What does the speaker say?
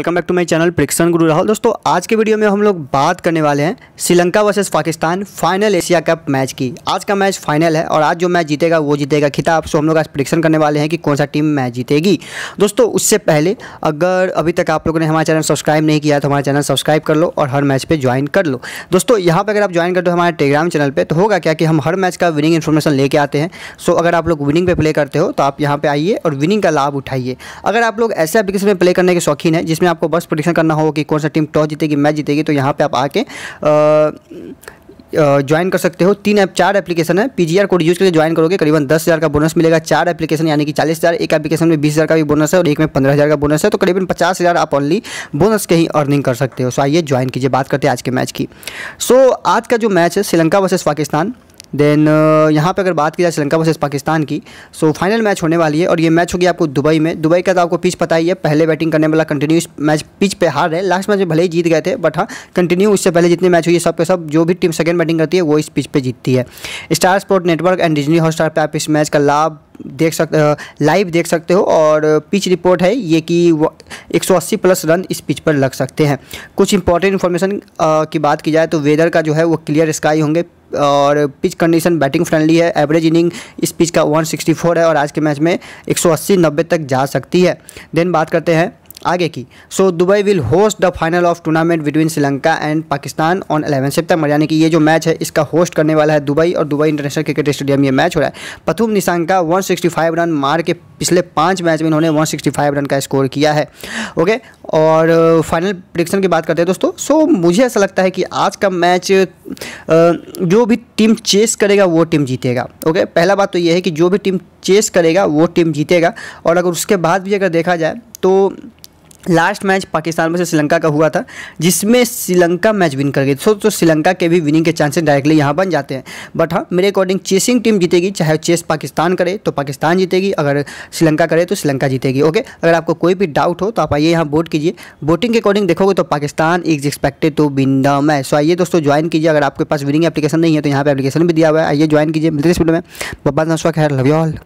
Welcome back to my channel prediction Guru Rahul. दोस्तों आज के वीडियो में हम लोग बात करने वाले हैं Sri Lanka versus Pakistan final Asia cup match की। आज का मैच फाइनल है और आज जो मैच जीतेगा वो जीतेगा खिताब। सो हम लोग आज प्रेडिक्शन करने वाले हैं कि कौन सा टीम मैच जीतेगी। दोस्तों उससे पहले अगर अभी तक आप लोगों ने हमारा चैनल सब्सक्राइब नहीं किया तो हमारा चैनल सब्सक्राइब कर लो और हर मैच पर ज्वाइन कर लो। दोस्तों यहाँ पर अगर आप ज्वाइन कर दो हमारे टेलीग्राम चैनल पर तो होगा क्या कि हम हर मैच का विनिंग इन्फॉर्मेशन लेके आते हैं। सो अगर आप लोग विनिंग पर प्ले करते हो तो आप यहाँ पर आइए और विनिंग का लाभ उठाइए। अगर आप लोग ऐसे एप्लीकेशन में प्ले करने के शौकीन है जिसमें आपको बस प्रेडिक्शन करना हो कि कौन सा टीम टॉस जीतेगी मैच जीतेगी तो यहाँ पे आप आके ज्वाइन कर सकते हो। चार एप्लीकेशन है। पीजीआर कोड यूज करके ज्वाइन करोगे करीबन 10,000 का बोनस मिलेगा। चार एप्लीकेशन यानी कि 40,000। एक एप्लीकेशन में 20,000 का भी बोनस है और एक में 15,000 का बोनस है, तो करीबन 50,000 आप ऑनली बोनस के ही अर्निंग कर सकते हो। सो आइए ज्वाइन कीजिए। बात करते हैं आज के मैच की। सो आज का जो मैच है श्रीलंका वर्सेस पाकिस्तान, देन यहाँ पे अगर बात की जाए श्रीलंका वर्सेस पाकिस्तान की, सो फाइनल मैच होने वाली है और ये मैच होगी आपको दुबई में। दुबई का तो आपको पिच पता ही है, पहले बैटिंग करने वाला कंटिन्यूस मैच पिच पे हार है। लास्ट मैच में भले ही जीत गए थे बट हाँ कंटिन्यू उससे पहले जितने मैच हुई सब के सब जो भी टीम सेकेंड बैटिंग करती है वो इस पिच पे जीतती है। Star sport network and Disney Hotstar पे आप इस मैच का लाभ लाइव देख सकते हो और पिच रिपोर्ट है ये कि 180 प्लस रन इस पिच पर लग सकते हैं। कुछ इंपॉर्टेंट इन्फॉर्मेशन की बात की जाए तो वेदर का जो है वो क्लियर स्काई होंगे और पिच कंडीशन बैटिंग फ्रेंडली है। एवरेज इनिंग इस पिच का 164 है और आज के मैच में 180-90 तक जा सकती है। देन बात करते हैं आगे की। So Dubai will host the final of tournament between Sri Lanka and Pakistan on 11 September, यानी कि ये जो मैच है इसका होस्ट करने वाला है दुबई और दुबई इंटरनेशनल क्रिकेट स्टेडियम ये मैच हो रहा है। पथुम निशांत का 165 रन मार के पिछले 5 मैच में इन्होंने 165 रन का स्कोर किया है। ओके और फाइनल प्रेडिक्शन की बात करते हैं दोस्तों। सो मुझे ऐसा लगता है कि आज का मैच जो भी टीम चेस करेगा वो टीम जीतेगा। ओके पहला बात तो ये है कि जो भी टीम चेस करेगा वो टीम जीतेगा। और अगर उसके बाद भी अगर देखा जाए तो last match Pakistan versus Sri Lanka का हुआ था जिसमें श्रीलंका मैच विन कर गई। तो श्रीलंका के भी विनिंग के चांसेस डायरेक्टली यहाँ बन जाते हैं। बट हाँ मेरे अकॉर्डिंग चेसिंग टीम जीतेगी। चाहे चेस पाकिस्तान करे तो पाकिस्तान जीतेगी, अगर श्रीलंका करे तो श्रीलंका जीतेगी। ओके अगर आपको कोई भी डाउट हो तो आप आइए यहाँ वोट कीजिए। वोटिंग के अकॉर्डिंग देखोगे तो Pakistan is expected to win the match. So आइए दोस्तों ज्वाइन कीजिए। अगर आपके पास विनिंग एप्लीकेशन नहीं है तो यहाँ पर एप्लीकेशन भी दिया हुआ है, आइए ज्वाइन कीजिए। मिलते हैं इस वीडियो में। Love you all.